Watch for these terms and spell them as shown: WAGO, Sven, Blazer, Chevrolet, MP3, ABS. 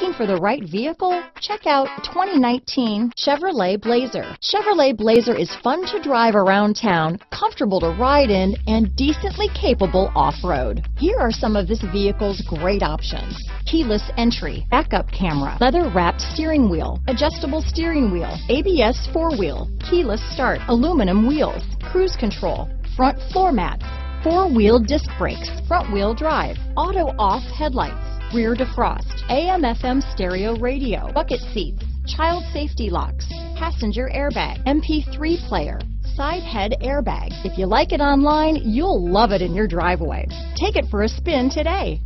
Looking for the right vehicle? Check out 2019 Chevrolet Blazer. Chevrolet Blazer is fun to drive around town, comfortable to ride in, and decently capable off-road. Here are some of this vehicle's great options: keyless entry, backup camera, leather-wrapped steering wheel, adjustable steering wheel, ABS four-wheel, keyless start, aluminum wheels, cruise control, front floor mats, four-wheel disc brakes, front-wheel drive, auto-off headlights, rear defrost, AM/FM stereo radio, bucket seats, child safety locks, passenger airbag, MP3 player, side head airbag. If you like it online, you'll love it in your driveway. Take it for a spin today.